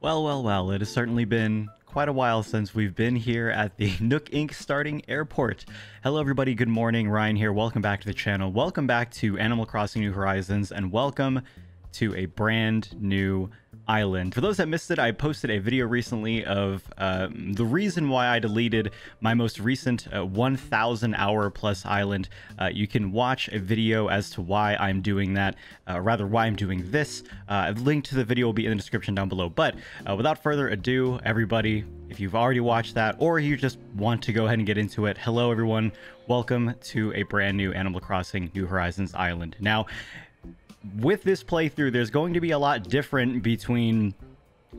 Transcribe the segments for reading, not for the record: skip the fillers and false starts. Well, well, well, it has certainly been quite a while since we've been here at the Nook Inc. starting airport. Hello everybody, good morning, Ryan here, welcome back to the channel, welcome back to Animal Crossing New Horizons, and welcome to a brand new island. For those that missed it, I posted a video recently of the reason why I deleted my most recent 1,000 hour plus island. You can watch a video as to why I'm doing that, rather why I'm doing this. A link to the video will be in the description down below. But without further ado, everybody, if you've already watched that or you just want to go ahead and get into it, hello everyone, welcome to a brand new Animal Crossing New Horizons island. Now, with this playthrough, there's going to be a lot different between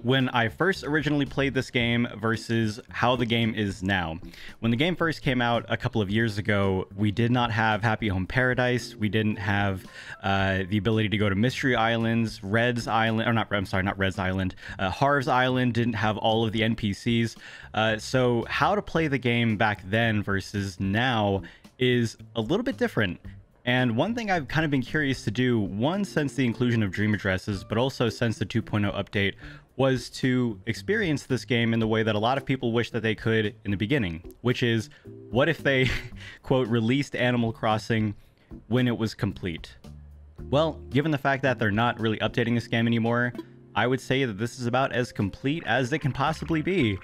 when I first originally played this game versus how the game is now. When the game first came out a couple of years ago, we did not have Happy Home Paradise. We didn't have the ability to go to Mystery Islands, Red's Island, or not, I'm sorry, not Red's Island, Harv's Island, didn't have all of the NPCs. So how to play the game back then versus now is a little bit different. And one thing I've kind of been curious to do, one, since the inclusion of Dream Addresses, but also since the 2.0 update, was to experience this game in the way that a lot of people wish that they could in the beginning, which is, what if they, quote, released Animal Crossing when it was complete? Well, given the fact that they're not really updating this game anymore, I would say that this is about as complete as it can possibly be.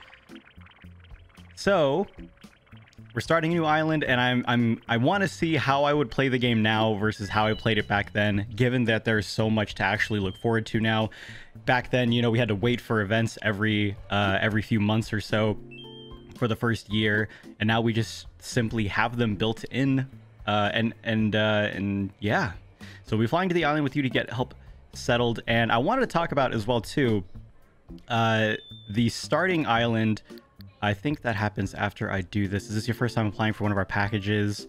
So we're starting a new island, and I want to see how I would play the game now versus how I played it back then, given that there's so much to actually look forward to now. Back then, you know, we had to wait for events every few months or so for the first year, and now we just simply have them built in. And yeah, so we're flying to the island with you to get help settled, and I wanted to talk about as well too the starting island. I think that happens after I do this. Is this your first time applying for one of our packages?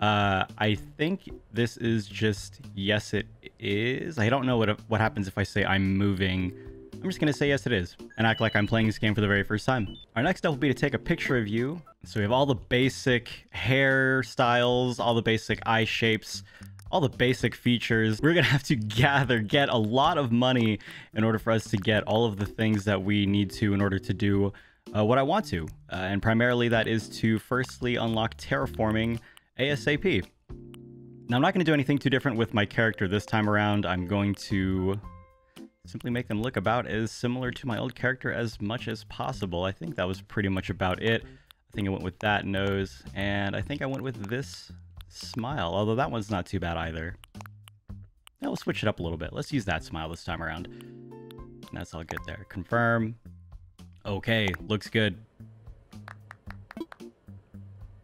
I think this is just, yes, it is. I don't know what happens if I say I'm moving. I'm just going to say yes, it is, and act like I'm playing this game for the very first time. Our next step will be to take a picture of you. So we have all the basic hairstyles, all the basic eye shapes, all the basic features. We're going to have to get a lot of money in order for us to get all of the things that we need to in order to do what I want to, and primarily that is to firstly unlock terraforming ASAP. Now, I'm not going to do anything too different with my character this time around. I'm going to simply make them look about as similar to my old character as much as possible. I think that was pretty much about it. I think I went with that nose, and I think I went with this smile, although that one's not too bad either. Now we'll switch it up a little bit. Let's use that smile this time around. And that's all good there. Confirm. Okay, looks good.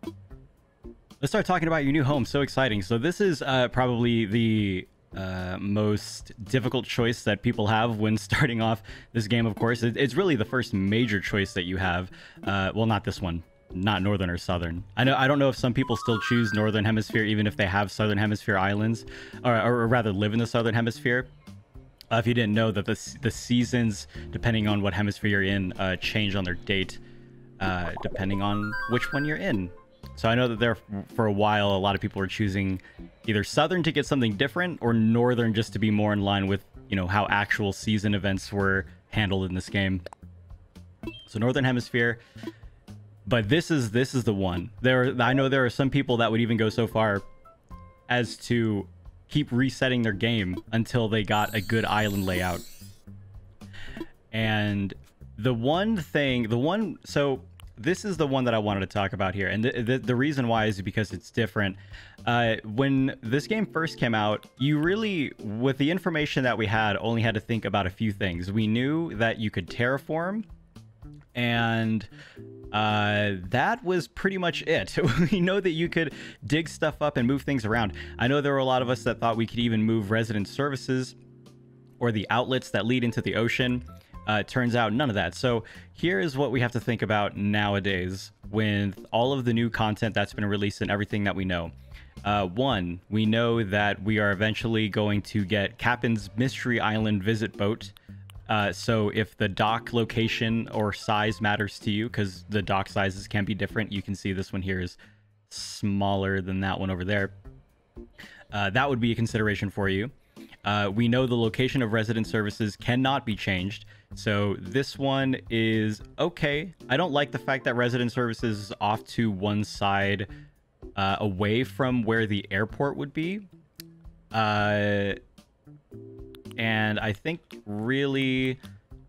Let's start talking about your new home. So exciting. So this is probably the most difficult choice that people have when starting off this game, of course. It's really the first major choice that you have. Well, not this one. Not northern or southern. I don't know if some people still choose northern hemisphere even if they have southern hemisphere islands, or rather live in the southern hemisphere. If you didn't know that the seasons, depending on what hemisphere you're in, change on their date, depending on which one you're in. So I know that there for a while, a lot of people were choosing either southern to get something different or northern just to be more in line with, you know, how actual season events were handled in this game. So northern hemisphere. But this is the one. I know there are some people that would even go so far as to keep resetting their game until they got a good island layout. And so this is the one that I wanted to talk about here. And the reason why is because it's different. When this game first came out, you really, with the information that we had, only had to think about a few things. We knew that you could terraform, and that was pretty much it. We know that you could dig stuff up and move things around. I know there were a lot of us that thought we could even move resident services or the outlets that lead into the ocean. Turns out none of that. So here is what we have to think about nowadays with all of the new content that's been released and everything that we know. One, we know that we are eventually going to get Captain's Mystery Island Visit Boat. So if the dock location or size matters to you, because the dock sizes can be different, you can see this one here is smaller than that one over there. That would be a consideration for you. We know the location of resident services cannot be changed. So this one is okay. I don't like the fact that resident services is off to one side away from where the airport would be. And I think really,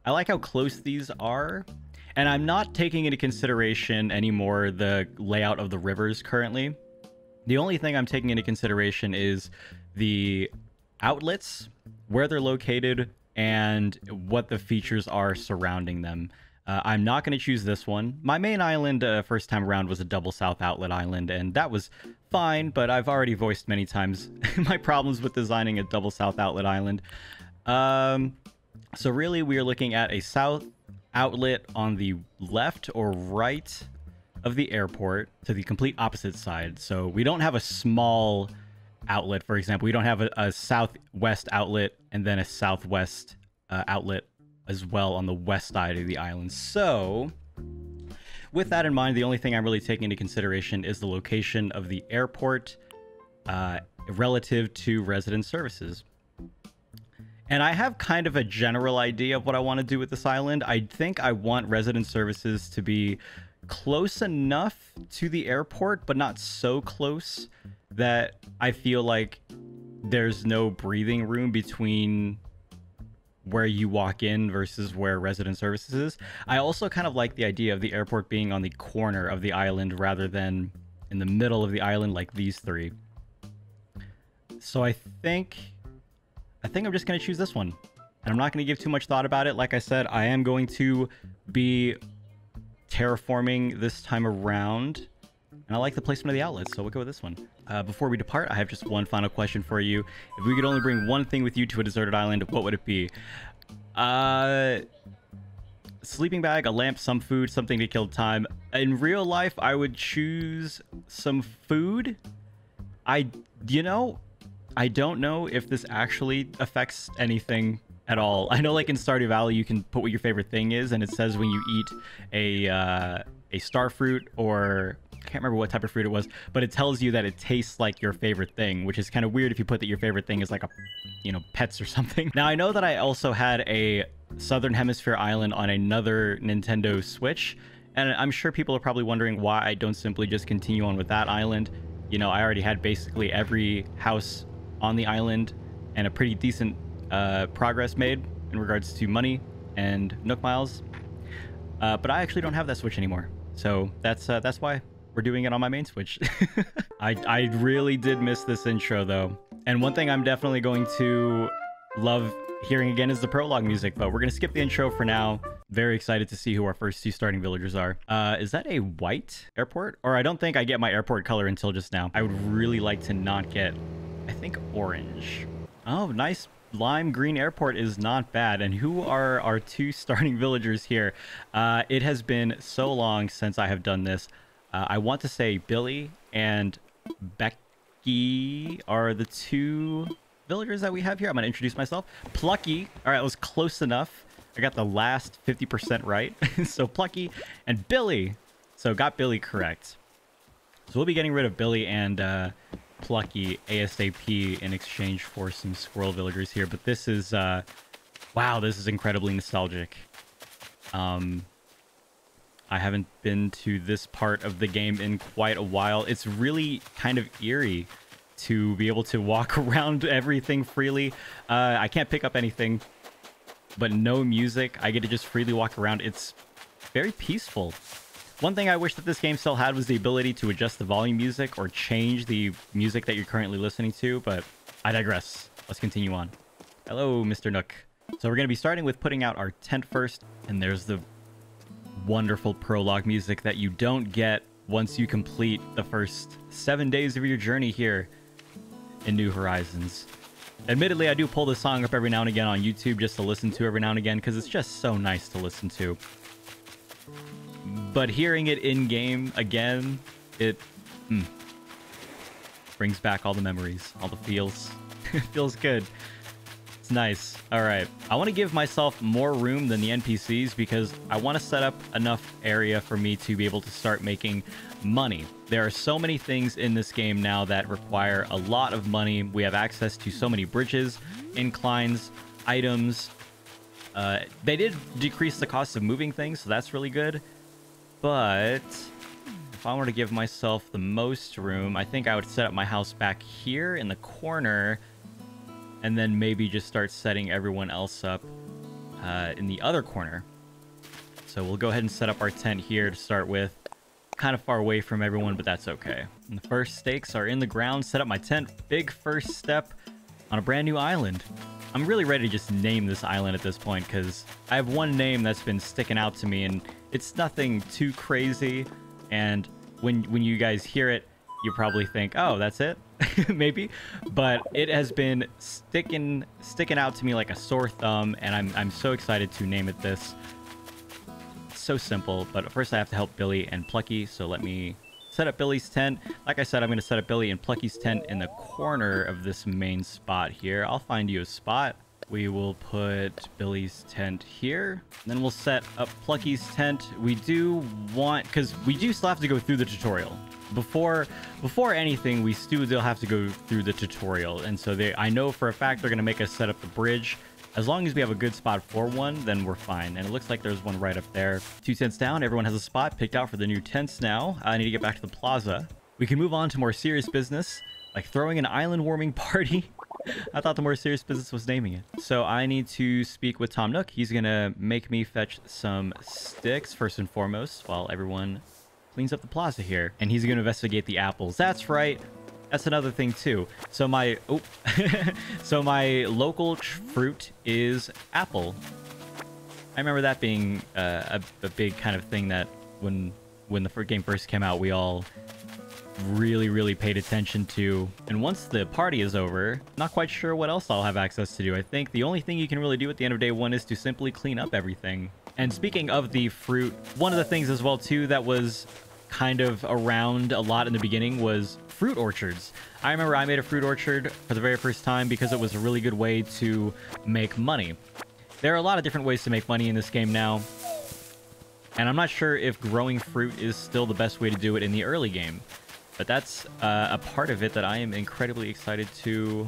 I like how close these are. And I'm not taking into consideration anymore the layout of the rivers currently. The only thing I'm taking into consideration is the outlets, where they're located, and what the features are surrounding them. I'm not going to choose this one. My main island first time around was a double south outlet island, and that was fine, but I've already voiced many times my problems with designing a double south outlet island. So really, we are looking at a south outlet on the left or right of the airport to the complete opposite side. So we don't have a small outlet, for example. We don't have a southwest outlet and then a southwest outlet as well on the west side of the island. So with that in mind, the only thing I'm really taking into consideration is the location of the airport relative to resident services. And I have kind of a general idea of what I want to do with this island. I think I want resident services to be close enough to the airport, but not so close that I feel like there's no breathing room between where you walk in versus where resident services is. I also kind of like the idea of the airport being on the corner of the island rather than in the middle of the island like these three. So I think I'm just going to choose this one, and I'm not going to give too much thought about it. Like I said, I am going to be terraforming this time around, and I like the placement of the outlets, so we'll go with this one. Before we depart, I have just one final question for you. If we could only bring one thing with you to a deserted island, what would it be? Sleeping bag, a lamp, some food, something to kill time. In real life, I would choose some food. I don't know if this actually affects anything at all. I know, like in Stardew Valley, you can put what your favorite thing is, and it says when you eat a star fruit, or I can't remember what type of fruit it was, but it tells you that it tastes like your favorite thing, which is kind of weird if you put that your favorite thing is like a, you know, pets or something. Now, I know that I also had a Southern Hemisphere island on another Nintendo Switch, and I'm sure people are probably wondering why I don't simply just continue on with that island. You know, I already had basically every house on the island and a pretty decent progress made in regards to money and Nook Miles, but I actually don't have that Switch anymore, so that's why we're doing it on my main Switch. I really did miss this intro though, and one thing I'm definitely going to love hearing again is the prologue music, but we're gonna skip the intro for now. Very excited to see who our first two starting villagers are. Is that a white airport? Or I don't think I get my airport color until just now. I would really like to not get, I think, orange. Oh, nice lime green airport is not bad. And who are our two starting villagers here? It has been so long since I have done this. I want to say Billy and Becky are the two villagers that we have here. I'm going to introduce myself. Plucky. All right, it was close enough. I got the last 50% right. So Plucky and Billy. So got Billy correct. So we'll be getting rid of Billy and Plucky ASAP in exchange for some squirrel villagers here, but this is wow, this is incredibly nostalgic. I haven't been to this part of the game in quite a while. It's really kind of eerie to be able to walk around everything freely. I can't pick up anything, but no music. I get to just freely walk around. It's very peaceful. One thing I wish that this game still had was the ability to adjust the volume music or change the music that you're currently listening to, but I digress. Let's continue on. Hello, Mr. Nook. So we're going to be starting with putting out our tent first, and there's the wonderful prologue music that you don't get once you complete the first 7 days of your journey here in New Horizons. Admittedly, I do pull this song up every now and again on YouTube just to listen to every now and again because it's just so nice to listen to. But hearing it in-game again, it brings back all the memories, all the feels. It feels good. It's nice. All right. I want to give myself more room than the NPCs because I want to set up enough area for me to be able to start making money. There are so many things in this game now that require a lot of money. We have access to so many bridges, inclines, items. They did decrease the cost of moving things, so that's really good. But if I were to give myself the most room, I think I would set up my house back here in the corner, and then maybe just start setting everyone else up in the other corner. So we'll go ahead and set up our tent here to start with. Kind of far away from everyone, but that's okay. And the first stakes are in the ground. Set up my tent. Big first step on a brand new island. I'm really ready to just name this island at this point, because I have one name that's been sticking out to me, and it's nothing too crazy. And when you guys hear it, you probably think, oh, that's it? Maybe. But it has been sticking out to me like a sore thumb, and I'm so excited to name it this. So simple, but first I have to help Billy and Plucky, so let me set up Billy's tent. Like I said, I'm going to set up Billy and Plucky's tent in the corner of this main spot here. I'll find you a spot. We will put Billy's tent here, and then we'll set up Plucky's tent. We do want, because we do still have to go through the tutorial. Before anything, we still have to go through the tutorial, and so I know for a fact they're going to make us set up the bridge. As long as we have a good spot for one, then we're fine. And it looks like there's one right up there. 2 tents down. Everyone has a spot picked out for the new tents now. I need to get back to the plaza. We can move on to more serious business, like throwing an island warming party. I thought the more serious business was naming it. So I need to speak with Tom Nook. He's going to make me fetch some sticks first and foremost while everyone cleans up the plaza here. And he's going to investigate the apples. That's right. That's another thing too. So my local fruit is apple. I remember that being a big kind of thing that when the game first came out, we all really paid attention to. And once the party is over, not quite sure what else I'll have access to do. I think the only thing you can really do at the end of day 1 is to simply clean up everything. And speaking of the fruit, one of the things as well too that was kind of around a lot in the beginning was fruit orchards. I remember I made a fruit orchard for the very first time because it was a really good way to make money. There are a lot of different ways to make money in this game now, and I'm not sure if growing fruit is still the best way to do it in the early game, but that's a part of it that I am incredibly excited to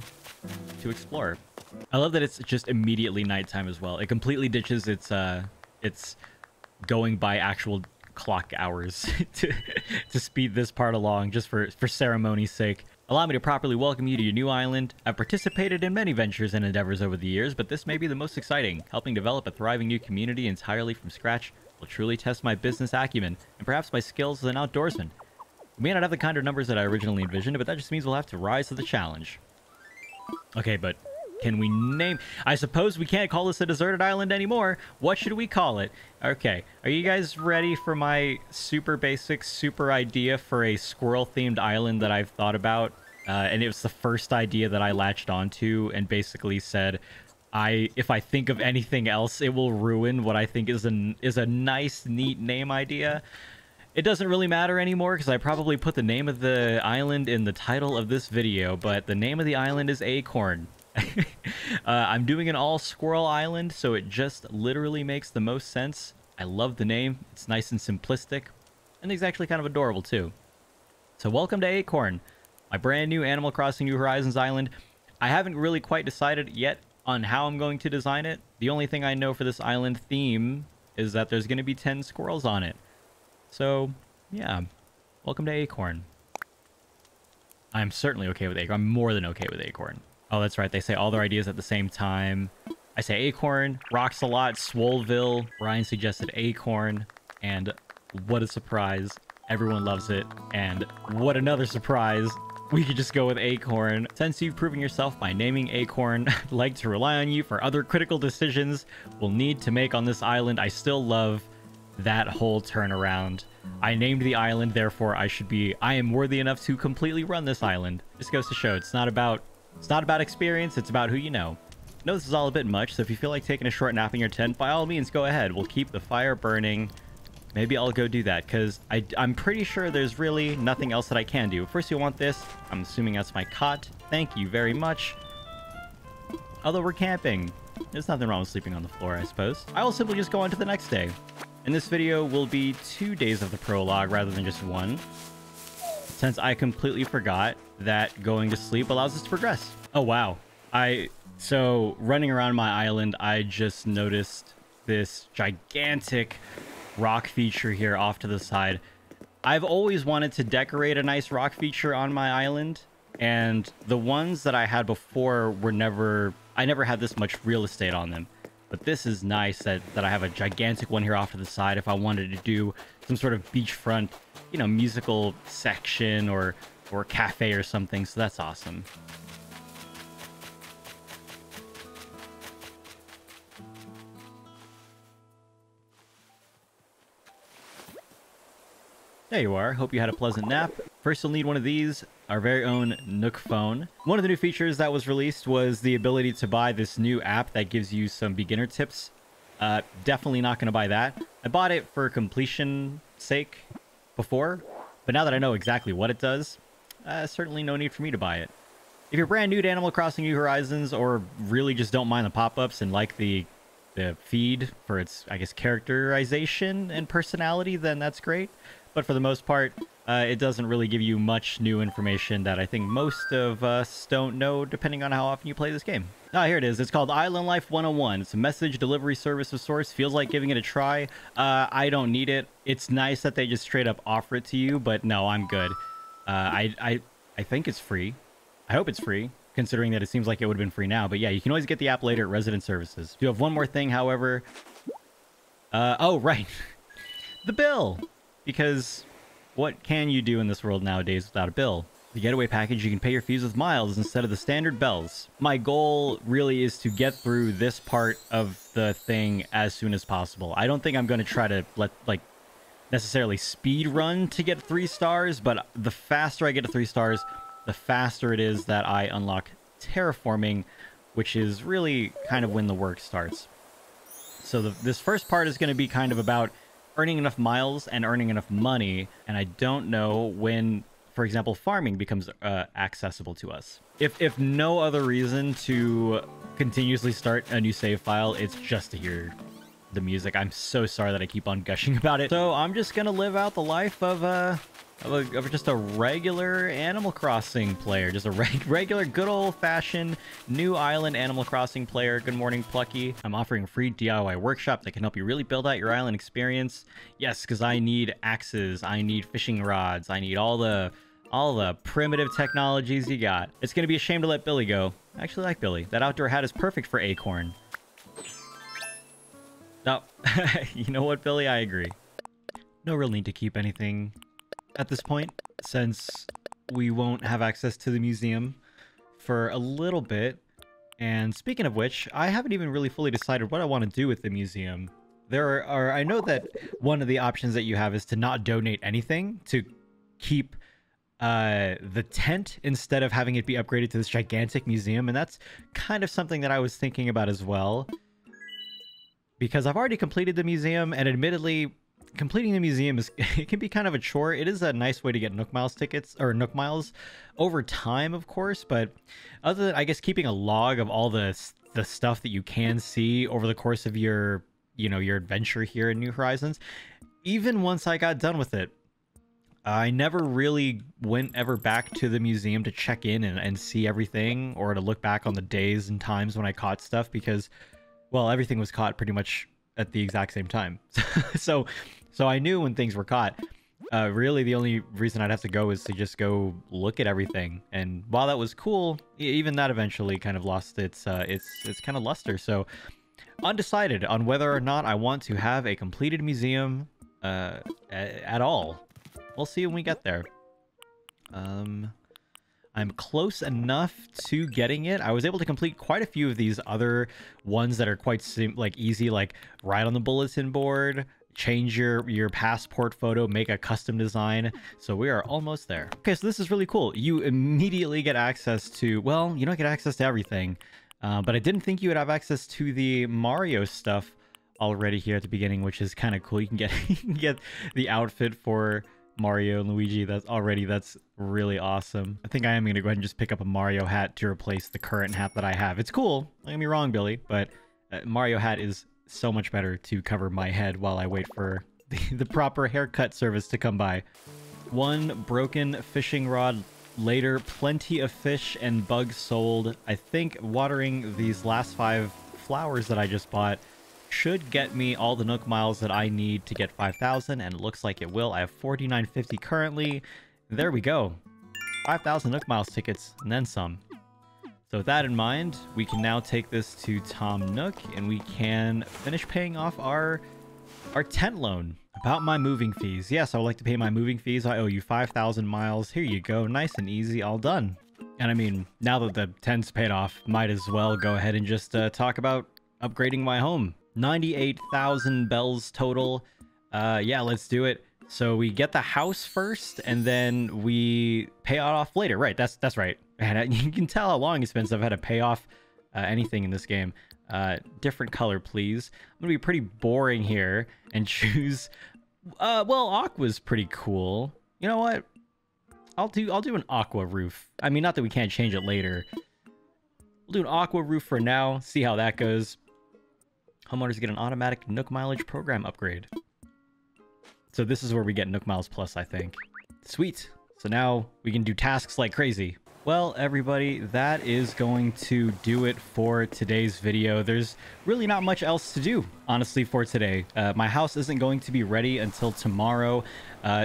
explore. I love that it's just immediately nighttime as well. It completely ditches its going by actual clock hours to speed this part along just for ceremony's sake. Allow me to properly welcome you to your new island. I've participated in many ventures and endeavors over the years, but this may be the most exciting. Helping develop a thriving new community entirely from scratch will truly test my business acumen and perhaps my skills as an outdoorsman. We may not have the kind of numbers that I originally envisioned, but that just means we'll have to rise to the challenge. Okay, but can we name... I suppose we can't call this a deserted island anymore. What should we call it? Okay, are you guys ready for my super basic, super idea for a squirrel-themed island that I've thought about? And it was the first idea that I latched onto and basically said, if I think of anything else, it will ruin what I think is a nice, neat name idea. It doesn't really matter anymore because I probably put the name of the island in the title of this video, but the name of the island is Acorn. I'm doing an all squirrel island, so it just literally makes the most sense. I love the name. It's nice and simplistic, and it's actually kind of adorable too. So welcome to Acorn, my brand new Animal Crossing New Horizons island. I haven't really quite decided yet on how I'm going to design it. The only thing I know for this island theme is that there's going to be 10 squirrels on it. So yeah, welcome to Acorn. I'm certainly okay with Acorn. I'm more than okay with Acorn. Oh, that's right. They say all their ideas at the same time. I say Acorn, Roxalot, Swoleville. Ryan suggested Acorn, and what a surprise. Everyone loves it, and what another surprise. We could just go with Acorn. Since you've proven yourself by naming Acorn, I'd like to rely on you for other critical decisions we'll need to make on this island. I still love that whole turnaround. I named the island, therefore I am worthy enough to completely run this island. This goes to show it's not about experience, it's about who you know. I know this is all a bit much, so if you feel like taking a short nap in your tent, by all means, go ahead. We'll keep the fire burning. Maybe I'll go do that, because I'm pretty sure there's really nothing else that I can do. First, you want this. I'm assuming that's my cot. Thank you very much. Although we're camping. There's nothing wrong with sleeping on the floor, I suppose. I will simply just go on to the next day. And this video will be 2 days of the prologue rather than just one. since I completely forgot that going to sleep allows us to progress. Oh, wow. So running around my island, I just noticed this gigantic rock feature here off to the side. I've always wanted to decorate a nice rock feature on my island, and the ones that I had before were never... I never had this much real estate on them. But this is nice that I have a gigantic one here off to the side if I wanted to do some sort of beachfront, you know, musical section or cafe or something. So that's awesome. There you are. Hope you had a pleasant nap. First, you'll need one of these, our very own Nook phone. One of the new features that was released was the ability to buy this new app that gives you some beginner tips. Definitely not going to buy that. I bought it for completion sake before, but now that I know exactly what it does, certainly no need for me to buy it. If you're brand new to Animal Crossing New Horizons, or really just don't mind the pop-ups and like the feed for its, I guess, characterization and personality, then that's great. But for the most part, it doesn't really give you much new information that I think most of us don't know, depending on how often you play this game. Ah, here it is. It's called Island Life 101. It's a message delivery service of sorts. Feels like giving it a try. I don't need it. It's nice that they just straight up offer it to you, but no, I'm good. I think it's free. I hope it's free, considering that it seems like it would have been free now. But yeah, you can always get the app later at Resident Services. You have one more thing, however. Oh, right. The bill! Because what can you do in this world nowadays without a bill? The getaway package, you can pay your fees with miles instead of the standard bells. My goal really is to get through this part of the thing as soon as possible. I don't think I'm going to try to necessarily speed run to get 3 stars, but the faster I get to 3 stars, the faster it is that I unlock terraforming, which is really kind of when the work starts. So this first part is going to be kind of about earning enough miles and earning enough money, and I don't know when, for example, farming becomes accessible to us. If no other reason to continuously start a new save file, it's just to hear the music. I'm so sorry that I keep on gushing about it. So I'm just gonna live out the life of just a regular Animal Crossing player, just a regular good old-fashioned new island Animal Crossing player. Good morning, Plucky. I'm offering a free DIY workshop that can help you really build out your island experience. Yes, because I need axes, I need fishing rods, I need all the primitive technologies you got. It's gonna be a shame to let Billy go. I actually like Billy. That outdoor hat is perfect for Acorn. No. You know what, Billy? I agree. No real need to keep anything at this point, since we won't have access to the museum for a little bit. And speaking of which, I haven't even really fully decided what I want to do with the museum. There are, I know that one of the options that you have is to not donate anything, to keep the tent instead of having it be upgraded to this gigantic museum. And that's kind of something that I was thinking about as well, because I've already completed the museum, and admittedly, completing the museum it can be kind of a chore. It is a nice way to get Nook Miles tickets, or Nook Miles over time, of course, but other than, I guess, keeping a log of all the stuff that you can see over the course of your, you know, your adventure here in New Horizons, even once I got done with it, I never really went ever back to the museum to check in and see everything, or to look back on the days and times when I caught stuff, because, well, everything was caught pretty much at the exact same time. So I knew when things were caught. Really, the only reason I'd have to go is to just go look at everything. And while that was cool, even that eventually kind of lost its kind of luster. So undecided on whether or not I want to have a completed museum at all. We'll see when we get there. I'm close enough to getting it. I was able to complete quite a few of these other ones that are quite easy, like write on the bulletin board, change your passport photo, make a custom design. So we are almost there. Okay, so this is really cool. You immediately get access to, well, you don't get access to everything, but I didn't think you would have access to the Mario stuff already here at the beginning, which is kind of cool. You can get the outfit for Mario and Luigi. That's really awesome. I think I am going to go ahead and just pick up a Mario hat to replace the current hat that I have. It's cool. Don't get me wrong, Billy, but Mario hat is so much better to cover my head while I wait for the proper haircut service to come by. One broken fishing rod later, plenty of fish and bugs sold. I think watering these last 5 flowers that I just bought should get me all the Nook miles that I need to get 5,000, and it looks like it will. I have 4950 currently. There we go. 5,000 Nook miles tickets and then some. So with that in mind, we can now take this to Tom Nook and we can finish paying off our tent loan. About my moving fees. Yes, I would like to pay my moving fees. I owe you 5,000 miles. Here you go. Nice and easy. All done. And I mean, now that the tent's paid off, might as well go ahead and just talk about upgrading my home. 98,000 bells total. Yeah, let's do it. So we get the house first and then we pay it off later. Right, that's right. And you can tell how long it's been since I've had to pay off anything in this game. Different color, please. I'm gonna be pretty boring here and choose well, aqua's pretty cool. You know what? I'll do an aqua roof. I mean, not that we can't change it later. We'll do an aqua roof for now, see how that goes. Homeowners get an automatic Nook mileage program upgrade. So this is where we get Nook Miles Plus, I think. Sweet. So now we can do tasks like crazy. Well, everybody, that is going to do it for today's video. There's really not much else to do, honestly, for today. My house isn't going to be ready until tomorrow.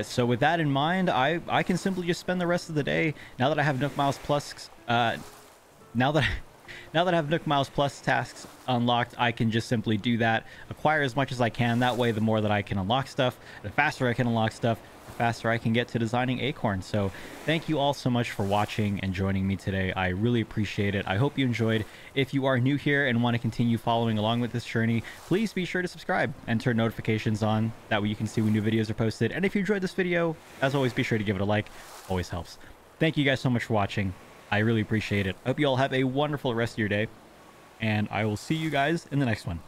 So with that in mind, I can simply just spend the rest of the day, now that I have Nook Miles Plus, now that I have Nook Miles Plus tasks unlocked, I can just simply do that. Acquire as much as I can. That way, the more that I can unlock stuff, the faster I can unlock stuff, the faster I can get to designing Acorn. So thank you all so much for watching and joining me today. I really appreciate it. I hope you enjoyed. If you are new here and want to continue following along with this journey, please be sure to subscribe and turn notifications on. That way you can see when new videos are posted. And if you enjoyed this video, as always, be sure to give it a like. Always helps. Thank you guys so much for watching. I really appreciate it. I hope you all have a wonderful rest of your day, and I will see you guys in the next one.